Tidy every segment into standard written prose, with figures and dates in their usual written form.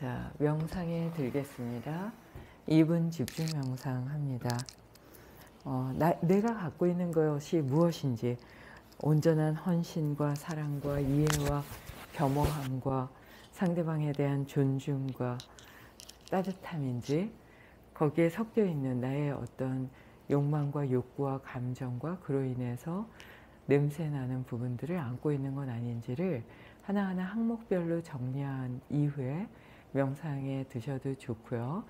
자, 명상에 들겠습니다. 2분 집중 명상합니다. 내가 갖고 있는 것이 무엇인지, 온전한 헌신과 사랑과 이해와 겸허함과 상대방에 대한 존중과 따뜻함인지, 거기에 섞여 있는 나의 어떤 욕망과 욕구와 감정과 그로 인해서 냄새나는 부분들을 안고 있는 건 아닌지를 하나하나 항목별로 정리한 이후에 명상에 드셔도 좋고요.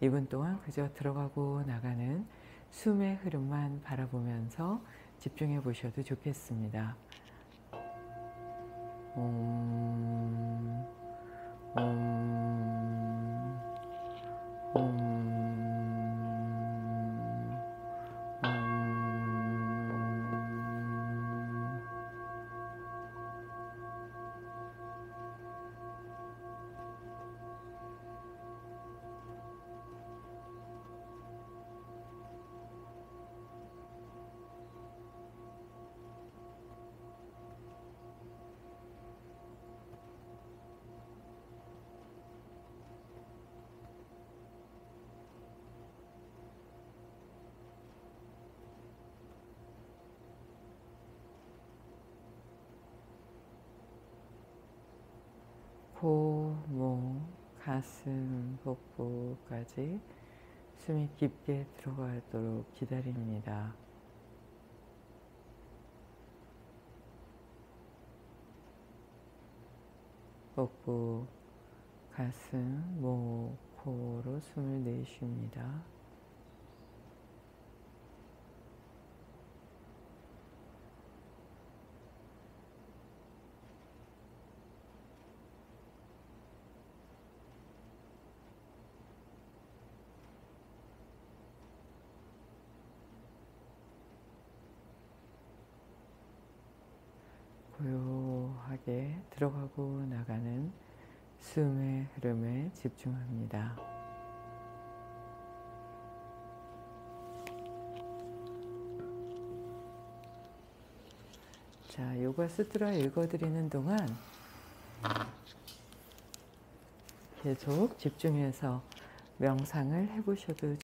2분 동안 그저 들어가고 나가는 숨의 흐름만 바라보면서 집중해 보셔도 좋겠습니다. 코, 목, 가슴, 복부까지 숨이 깊게 들어가도록 기다립니다. 복부, 가슴, 목, 코로 숨을 내쉽니다. 고요하게 들어가고 나가는 숨의 흐름에 집중합니다. 자, 요가 수트라 읽어드리는 동안 계속 집중해서 명상을 해보셔도